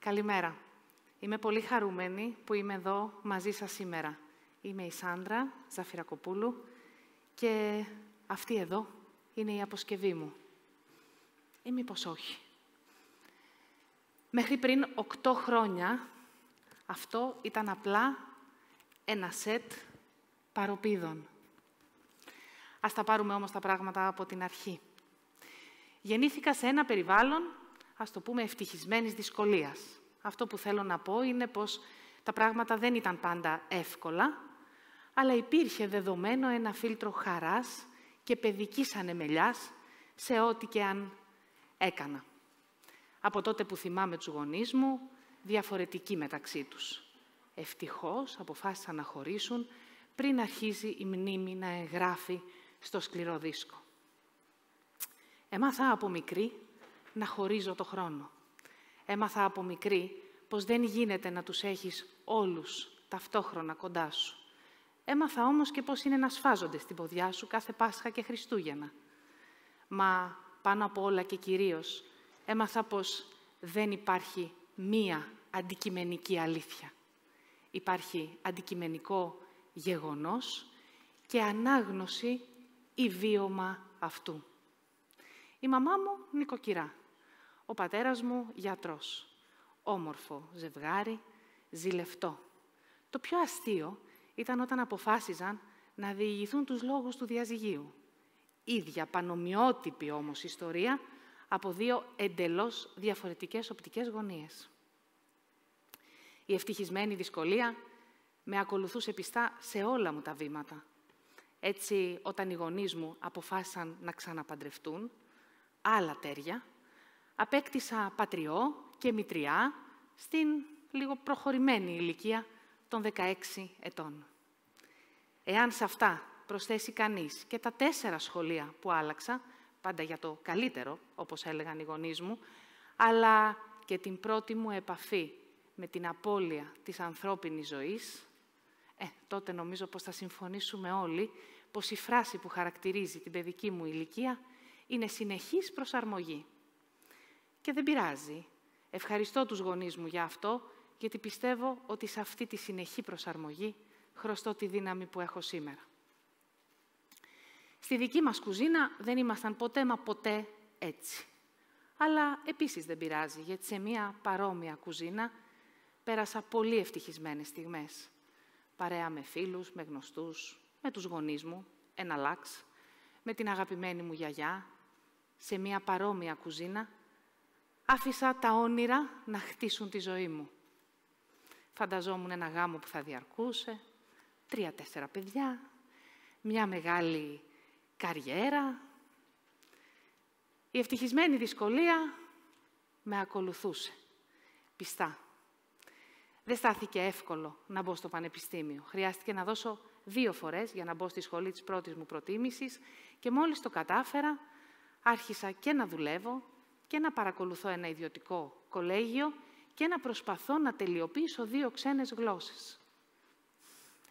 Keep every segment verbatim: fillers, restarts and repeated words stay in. Καλημέρα. Είμαι πολύ χαρούμενη που είμαι εδώ μαζί σας σήμερα. Είμαι η Σάντρα Ζαφειρακοπούλου και αυτή εδώ είναι η αποσκευή μου. Ή μήπως όχι. Μέχρι πριν οκτώ χρόνια αυτό ήταν απλά ένα σετ παροπίδων. Ας τα πάρουμε όμως τα πράγματα από την αρχή. Γεννήθηκα σε ένα περιβάλλον, ας το πούμε, ευτυχισμένης δυσκολίας. Αυτό που θέλω να πω είναι πως τα πράγματα δεν ήταν πάντα εύκολα, αλλά υπήρχε δεδομένο ένα φίλτρο χαράς και παιδικής ανεμελιάς σε ό,τι και αν έκανα. Από τότε που θυμάμαι τους γονείς μου, διαφορετικοί μεταξύ τους. Ευτυχώς αποφάσισαν να χωρίσουν πριν αρχίσει η μνήμη να εγγράφει στο σκληρό δίσκο. Έμαθα από μικρή να χωρίζω το χρόνο. Έμαθα από μικρή πως δεν γίνεται να τους έχεις όλους ταυτόχρονα κοντά σου. Έμαθα όμως και πως είναι να σφάζονται στην ποδιά σου κάθε Πάσχα και Χριστούγεννα. Μα πάνω από όλα και κυρίως έμαθα πως δεν υπάρχει μία αντικειμενική αλήθεια. Υπάρχει αντικειμενικό γεγονός και ανάγνωση ή βίωμα αυτού. Η μαμά μου νοικοκυρά, ο πατέρας μου γιατρός, όμορφο ζευγάρι, ζηλευτό. Το πιο αστείο ήταν όταν αποφάσιζαν να διηγηθούν τους λόγους του διαζυγίου. Ίδια πανομοιότυπη όμως ιστορία από δύο εντελώς διαφορετικές οπτικές γωνίες. Η ευτυχισμένη δυσκολία με ακολουθούσε πιστά σε όλα μου τα βήματα. Έτσι, όταν οι γονείς μου αποφάσισαν να ξαναπαντρευτούν, άλλα τέρια, απέκτησα πατριό και μητριά στην λίγο προχωρημένη ηλικία των δεκαέξι ετών. Εάν σε αυτά προσθέσει κανείς και τα τέσσερα σχολεία που άλλαξα, πάντα για το καλύτερο, όπως έλεγαν οι γονείς μου, αλλά και την πρώτη μου επαφή με την απώλεια της ανθρώπινης ζωής, ε, τότε νομίζω πως θα συμφωνήσουμε όλοι πως η φράση που χαρακτηρίζει την παιδική μου ηλικία είναι συνεχής προσαρμογή. Και δεν πειράζει. Ευχαριστώ τους γονείς μου για αυτό, γιατί πιστεύω ότι σε αυτή τη συνεχή προσαρμογή χρωστώ τη δύναμη που έχω σήμερα. Στη δική μας κουζίνα δεν ήμασταν ποτέ μα ποτέ έτσι. Αλλά επίσης δεν πειράζει, γιατί σε μια παρόμοια κουζίνα πέρασα πολύ ευτυχισμένες στιγμές. Παρέα με φίλους, με γνωστούς, με τους γονείς μου, ένα λάξ, με την αγαπημένη μου γιαγιά, σε μια παρόμοια κουζίνα, άφησα τα όνειρα να χτίσουν τη ζωή μου. Φανταζόμουν ένα γάμο που θα διαρκούσε, τρία-τέσσερα παιδιά, μια μεγάλη καριέρα. Η ευτυχισμένη δυσκολία με ακολουθούσε, πιστά. Δεν στάθηκε εύκολο να μπω στο πανεπιστήμιο. Χρειάστηκε να δώσω δύο φορές για να μπω στη σχολή της πρώτης μου προτίμησης και μόλις το κατάφερα, άρχισα και να δουλεύω και να παρακολουθώ ένα ιδιωτικό κολέγιο και να προσπαθώ να τελειοποιήσω δύο ξένες γλώσσες.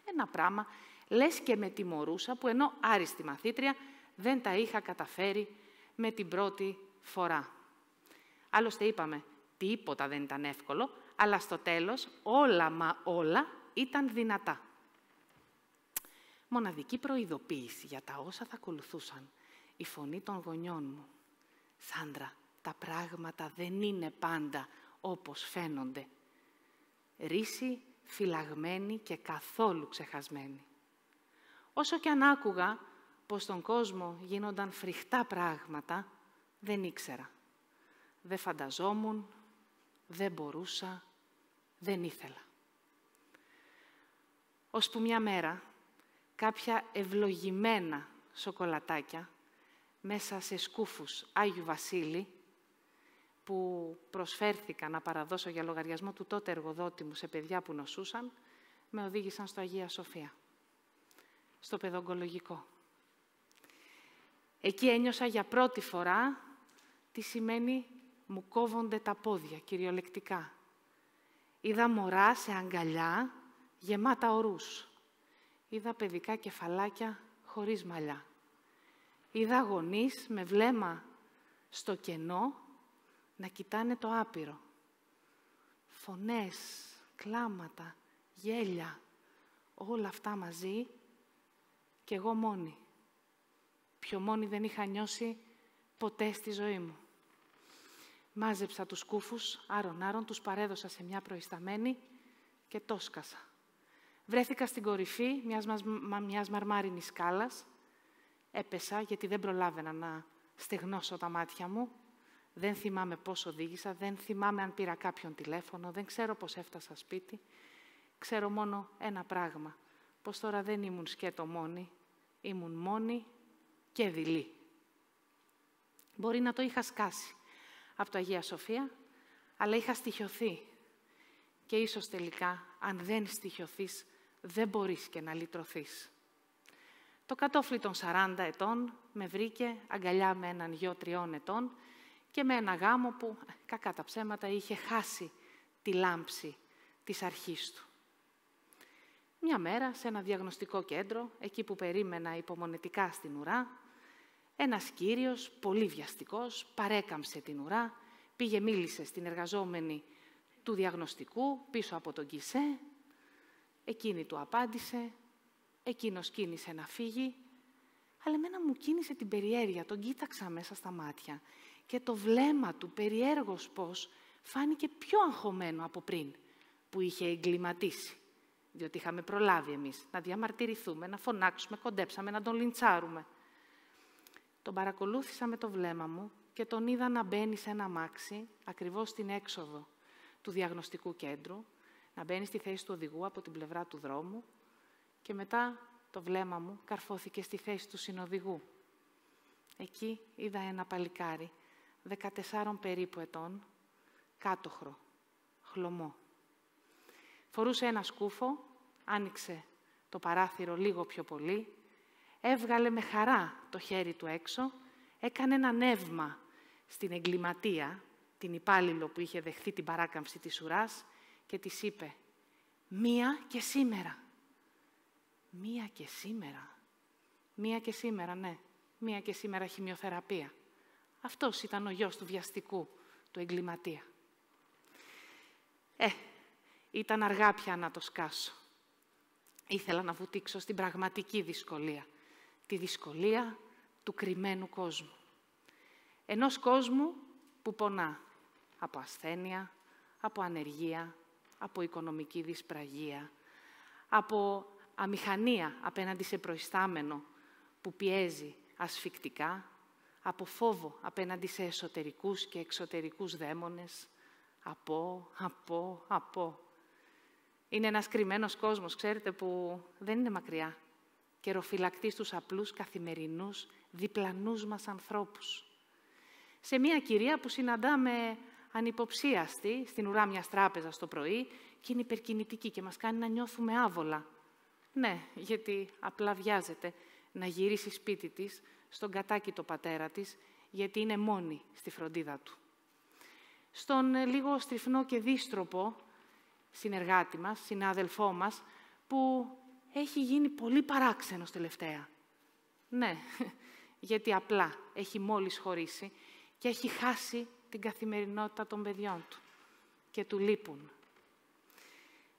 Ένα πράγμα, λες και με τιμωρούσα, που ενώ άριστη μαθήτρια δεν τα είχα καταφέρει με την πρώτη φορά. Άλλωστε είπαμε, τίποτα δεν ήταν εύκολο, αλλά στο τέλος όλα μα όλα ήταν δυνατά. Μοναδική προειδοποίηση για τα όσα θα ακολουθούσαν. Η φωνή των γονιών μου. Σάντρα, τα πράγματα δεν είναι πάντα όπως φαίνονται. Ρίση φυλαγμένη και καθόλου ξεχασμένη. Όσο και αν άκουγα πως στον κόσμο γίνονταν φρικτά πράγματα, δεν ήξερα. Δεν φανταζόμουν, δεν μπορούσα, δεν ήθελα. Ώσπου μια μέρα, κάποια ευλογημένα σοκολατάκια μέσα σε σκούφους Άγιου Βασίλη, που προσφέρθηκα να παραδώσω για λογαριασμό του τότε εργοδότη μου σε παιδιά που νοσούσαν, με οδήγησαν στο Αγία Σοφία, στο Παιδογκολογικό. Εκεί ένιωσα για πρώτη φορά τι σημαίνει «μου κόβονται τα πόδια», κυριολεκτικά. Είδα μωρά σε αγκαλιά γεμάτα ορούς. Είδα παιδικά κεφαλάκια χωρίς μαλλιά. Είδα γονείς με βλέμμα στο κενό να κοιτάνε το άπειρο. φωνές, κλάματα, γέλια, όλα αυτά μαζί και εγώ μόνη. Πιο μόνη δεν είχα νιώσει ποτέ στη ζωή μου. Μάζεψα τους σκούφους, άρον-άρον, τους παρέδωσα σε μια προϊσταμένη και το σκασα. Βρέθηκα στην κορυφή μιας, μα, μιας μαρμάρινης σκάλας. Έπεσα γιατί δεν προλάβαινα να στεγνώσω τα μάτια μου. Δεν θυμάμαι πώς οδήγησα, δεν θυμάμαι αν πήρα κάποιον τηλέφωνο, δεν ξέρω πώς έφτασα σπίτι. Ξέρω μόνο ένα πράγμα, πως τώρα δεν ήμουν σκέτο μόνη, ήμουν μόνη και δειλή. Μπορεί να το είχα σκάσει από το Αγία Σοφία, αλλά είχα στοιχιωθεί. Και ίσως τελικά, αν δεν στοιχιωθείς, δεν μπορείς και να λυτρωθείς. Το κατόφλι των σαράντα ετών με βρήκε αγκαλιά με έναν γιο τριών ετών και με ένα γάμο που, κακά τα ψέματα, είχε χάσει τη λάμψη της αρχής του. Μια μέρα, σε ένα διαγνωστικό κέντρο, εκεί που περίμενα υπομονετικά στην ουρά, ένας κύριος, πολύ βιαστικός, παρέκαμψε την ουρά, πήγε μίλησε στην εργαζόμενη του διαγνωστικού, πίσω από τον κισέ, εκείνη του απάντησε, εκείνος κίνησε να φύγει, αλλά εμένα μου κίνησε την περιέργεια, τον κοίταξα μέσα στα μάτια και το βλέμμα του, περιέργως πως, φάνηκε πιο αγχωμένο από πριν, που είχε εγκληματίσει. Διότι είχαμε προλάβει εμείς να διαμαρτυρηθούμε, να φωνάξουμε, κοντέψαμε, να τον λιντσάρουμε. Τον παρακολούθησα με το βλέμμα μου και τον είδα να μπαίνει σε ένα αμάξι, ακριβώς στην έξοδο του διαγνωστικού κέντρου, να μπαίνει στη θέση του οδηγού από την πλευρά του δρόμου και μετά το βλέμμα μου καρφώθηκε στη θέση του συνοδηγού. Εκεί είδα ένα παλικάρι, δεκατεσσάρων περίπου ετών, κάτοχρο, χλωμό. Φορούσε ένα σκούφο, άνοιξε το παράθυρο λίγο πιο πολύ, έβγαλε με χαρά το χέρι του έξω, έκανε ένα νεύμα στην εγκληματία, την υπάλληλο που είχε δεχθεί την παράκαμψη της ουράς και της είπε «Μία και σήμερα». «Μία και σήμερα». «Μία και σήμερα», ναι. «Μία και σήμερα χημειοθεραπεία». Αυτός ήταν ο γιος του βιαστικού, του εγκληματία. Ε, ήταν αργά πια να το σκάσω. Ήθελα να βουτήξω στην πραγματική δυσκολία. Τη δυσκολία του κρυμμένου κόσμου. Ενός κόσμου που πονά από ασθένεια, από ανεργία, από οικονομική δυσπραγία, από αμηχανία απέναντι σε προϊστάμενο που πιέζει ασφυκτικά, από φόβο απέναντι σε εσωτερικούς και εξωτερικούς δαίμονες, από, από, από. Είναι ένας κρυμμένος κόσμος, ξέρετε, που δεν είναι μακριά. Καιροφυλακτής στους απλούς, καθημερινούς, διπλανούς μας ανθρώπους. Σε μια κυρία που συναντάμε ανυποψίαστη στην ουρά μιας τράπεζας το πρωί και είναι υπερκινητική και μας κάνει να νιώθουμε άβολα. Ναι, γιατί απλά βιάζεται να γυρίσει σπίτι της, στον κατάκητο πατέρα της, γιατί είναι μόνη στη φροντίδα του. Στον λίγο στριφνό και δύστροπο συνεργάτη μας, συνάδελφό μας, που έχει γίνει πολύ παράξενος τελευταία. Ναι, γιατί απλά έχει μόλις χωρίσει και έχει χάσει την καθημερινότητα των παιδιών του και του λείπουν.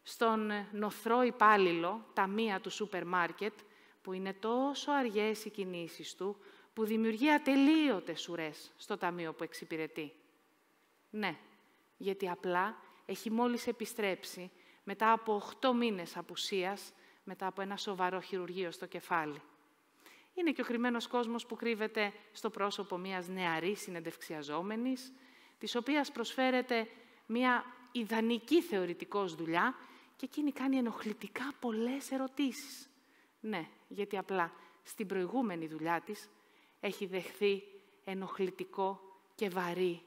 Στον νοθρό υπάλληλο, ταμεία του σούπερ μάρκετ, που είναι τόσο αργές οι κινήσεις του, που δημιουργεί ατελείωτες ουρές στο ταμείο που εξυπηρετεί. Ναι, γιατί απλά έχει μόλις επιστρέψει μετά από οκτώ μήνες απουσίας, μετά από ένα σοβαρό χειρουργείο στο κεφάλι. Είναι και ο κρυμμένος κόσμος που κρύβεται στο πρόσωπο μιας νεαρής συνεντευξιαζόμενης, της οποίας προσφέρεται μια ιδανική θεωρητικός δουλειά και εκείνη κάνει ενοχλητικά πολλές ερωτήσεις. Ναι, γιατί απλά στην προηγούμενη δουλειά της έχει δεχθεί ενοχλητικό και βαρύ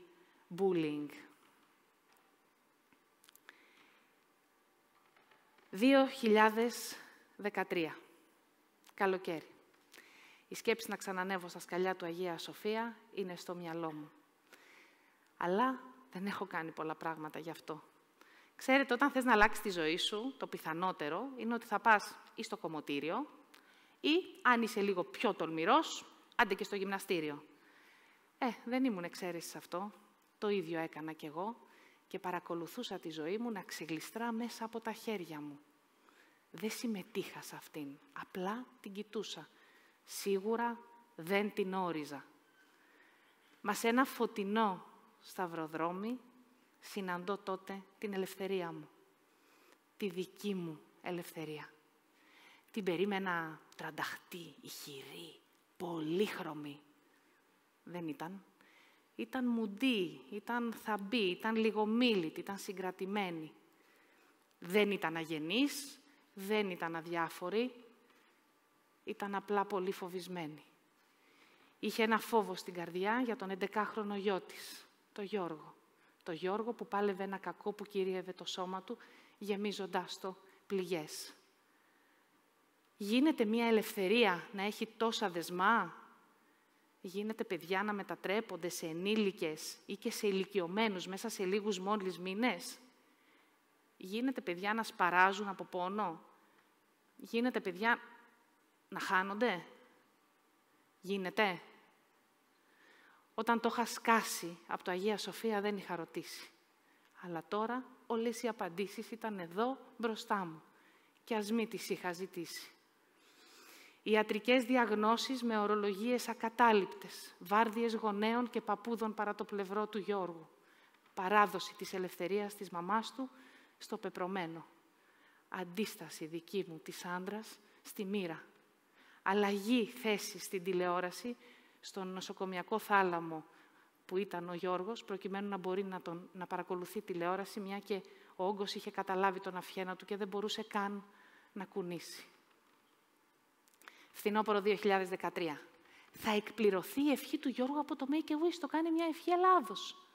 bullying. δύο χιλιάδες δεκατρία. Καλοκαίρι. Η σκέψη να ξανανεύω στα σκαλιά του Αγία Σοφία είναι στο μυαλό μου. Αλλά δεν έχω κάνει πολλά πράγματα γι' αυτό. Ξέρετε, όταν θες να αλλάξεις τη ζωή σου, το πιθανότερο είναι ότι θα πας ή στο κομμωτήριο ή, αν είσαι λίγο πιο τολμηρός, άντε και στο γυμναστήριο. Ε, δεν ήμουν εξαίρεση σε αυτό. Το ίδιο έκανα κι εγώ και παρακολουθούσα τη ζωή μου να ξεγλιστρά μέσα από τα χέρια μου. Δεν συμμετείχα σε αυτήν, απλά την κοιτούσα. Σίγουρα δεν την όριζα. Μα σε ένα φωτεινό σταυροδρόμι συναντώ τότε την ελευθερία μου. Τη δική μου ελευθερία. Την περίμενα τρανταχτή, ηχηρή, πολύχρωμη. Δεν ήταν. Ήταν μουντή, ήταν θαμπή, ήταν λιγομίλητη, ήταν συγκρατημένη. Δεν ήταν αγενής, δεν ήταν αδιάφορη. Ήταν απλά πολύ φοβισμένη. Είχε ένα φόβο στην καρδιά για τον εντεκάχρονο γιο της, τον Γιώργο. Το Γιώργο που πάλευε ένα κακό που κυρίευε το σώμα του, γεμίζοντάς το πληγές. Γίνεται μια ελευθερία να έχει τόσα δεσμά. Γίνεται παιδιά να μετατρέπονται σε ενήλικες ή και σε ηλικιωμένους μέσα σε λίγους μόλις μήνες. Γίνεται παιδιά να σπαράζουν από πόνο. Γίνεται παιδιά να χάνονται. Γίνεται. Όταν το είχα σκάσει από το Αγία Σοφία δεν είχα ρωτήσει. Αλλά τώρα όλες οι απαντήσεις ήταν εδώ μπροστά μου. Και ας μη τις είχα ζητήσει. Ιατρικές διαγνώσεις με ορολογίες ακατάληπτες, βάρδιες γονέων και παππούδων παρά το πλευρό του Γιώργου. Παράδοση της ελευθερίας της μαμάς του στο πεπρωμένο. Αντίσταση δική μου της Σάντρας στη μοίρα. Αλλαγή θέση στην τηλεόραση, στον νοσοκομιακό θάλαμο που ήταν ο Γιώργος, προκειμένου να μπορεί να, τον, να παρακολουθεί τηλεόραση, μια και ο όγκος είχε καταλάβει τον αυχένα του και δεν μπορούσε καν να κουνήσει. Φθινόπωρο δύο χιλιάδες δεκατρία. Θα εκπληρωθεί η ευχή του Γιώργου από το Make-A-Wish. Το κάνει μια ευχή Ελλάδος.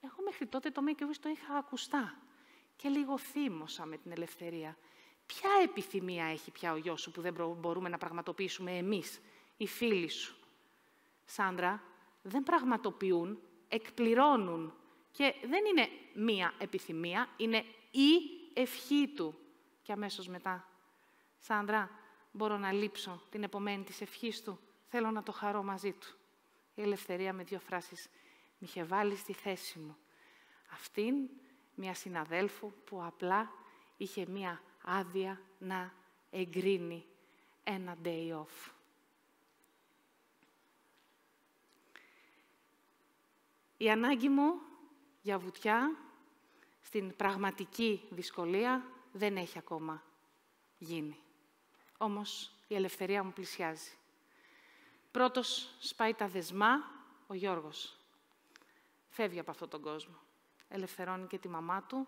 Εγώ μέχρι τότε το Make-A-Wish το είχα ακουστά. Και λίγο θύμωσα με την ελευθερία. Ποια επιθυμία έχει πια ο γιος σου που δεν μπορούμε να πραγματοποιήσουμε εμείς, οι φίλοι σου? Σάντρα, δεν πραγματοποιούν, εκπληρώνουν. Και δεν είναι μία επιθυμία, είναι η ευχή του. Και αμέσως μετά, Σάντρα, μπορώ να λείψω την επομένη της ευχής του. Θέλω να το χαρώ μαζί του. Η ελευθερία με δύο φράσεις μ' είχε βάλει στη θέση μου. Αυτήν, μια συναδέλφου που απλά είχε μία άδεια να εγκρίνει ένα day off. Η ανάγκη μου για βουτιά στην πραγματική δυσκολία δεν έχει ακόμα γίνει. Όμως η ελευθερία μου πλησιάζει. Πρώτος σπάει τα δεσμά ο Γιώργος. Φεύγει από αυτόν τον κόσμο. Ελευθερώνει και τη μαμά του.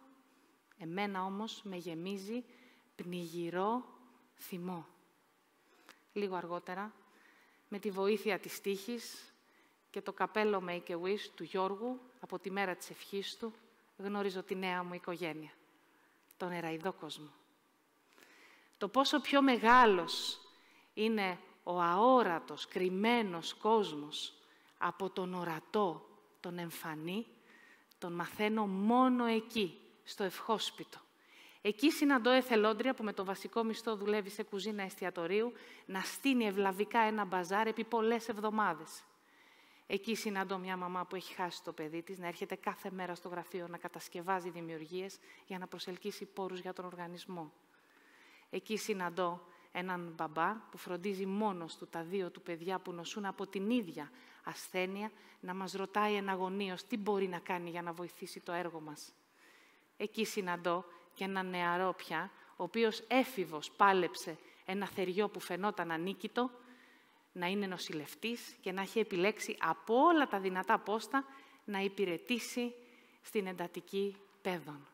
Εμένα όμως με γεμίζει πνιγυρό θυμό. Λίγο αργότερα, με τη βοήθεια της τύχης και το καπέλο Make-A-Wish του Γιώργου, από τη μέρα της ευχής του, γνωρίζω τη νέα μου οικογένεια, τον εραϊδό κόσμο. Το πόσο πιο μεγάλος είναι ο αόρατος, κρυμμένος κόσμος από τον ορατό, τον εμφανή, τον μαθαίνω μόνο εκεί, στο ευχόσπιτο. Εκεί συναντώ εθελόντρια που με το βασικό μισθό δουλεύει σε κουζίνα εστιατορίου να στείνει ευλαβικά ένα μπαζάρ επί πολλές εβδομάδες. Εκεί συναντώ μια μαμά που έχει χάσει το παιδί της να έρχεται κάθε μέρα στο γραφείο να κατασκευάζει δημιουργίες για να προσελκύσει πόρους για τον οργανισμό. Εκεί συναντώ έναν μπαμπά που φροντίζει μόνος του τα δύο του παιδιά που νοσούν από την ίδια ασθένεια να μας ρωτάει εναγωνίως τι μπορεί να κάνει για να βοηθήσει το έργο μας. Εκεί συναντώ και έναν νεαρό πια, ο οποίος έφηβος πάλεψε ένα θεριό που φαινόταν ανίκητο, να είναι νοσηλευτής και να έχει επιλέξει από όλα τα δυνατά πόστα να υπηρετήσει στην εντατική παιδών.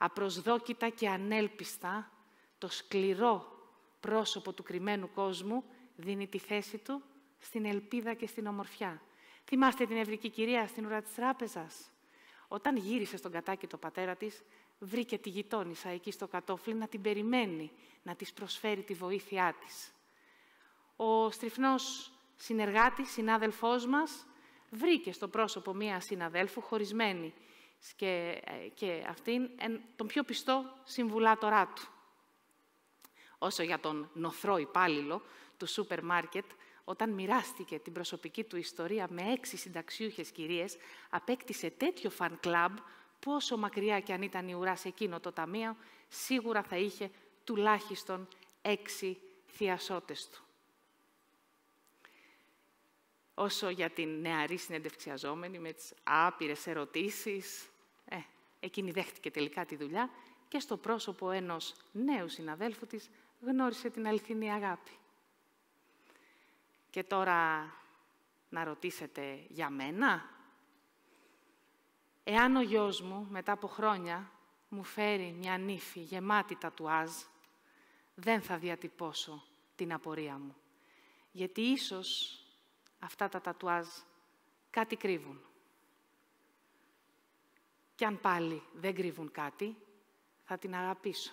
Απροσδόκητα και ανέλπιστα, το σκληρό πρόσωπο του κρυμμένου κόσμου δίνει τη θέση του στην ελπίδα και στην ομορφιά. Θυμάστε την νευρική κυρία στην ουρά της τράπεζας? Όταν γύρισε στον κατάκητο πατέρα της, βρήκε τη γειτόνισσα εκεί στο κατόφλι να την περιμένει, να της προσφέρει τη βοήθειά της. Ο στριφνός συνεργάτης, συνάδελφός μας, βρήκε στο πρόσωπο μία συναδέλφου χωρισμένη και, και αυτήν τον πιο πιστό συμβουλάτορά του. Όσο για τον νοθρό υπάλληλο του σούπερ μάρκετ, όταν μοιράστηκε την προσωπική του ιστορία με έξι συνταξιούχες κυρίες, απέκτησε τέτοιο φαν κλαμπ που όσο μακριά κι αν ήταν η ουρά σε εκείνο το ταμείο, σίγουρα θα είχε τουλάχιστον έξι θειασότες του. Όσο για την νεαρή συνεντευξιαζόμενη με τις άπειρες ερωτήσεις, ε, εκείνη δέχτηκε τελικά τη δουλειά και στο πρόσωπο ενός νέου συναδέλφου της γνώρισε την αληθινή αγάπη. Και τώρα να ρωτήσετε για μένα. Εάν ο γιος μου μετά από χρόνια μου φέρει μια νύφη γεμάτη τατουάζ, δεν θα διατυπώσω την απορία μου. Γιατί ίσως αυτά τα τατουάζ κάτι κρύβουν. Και αν πάλι δεν κρύβουν κάτι, θα την αγαπήσω.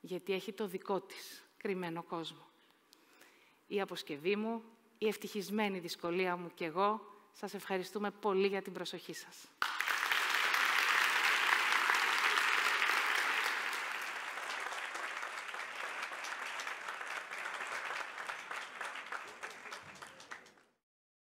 Γιατί έχει το δικό της κρυμμένο κόσμο. Η αποσκευή μου, η ευτυχισμένη δυσκολία μου και εγώ σας ευχαριστούμε πολύ για την προσοχή σας.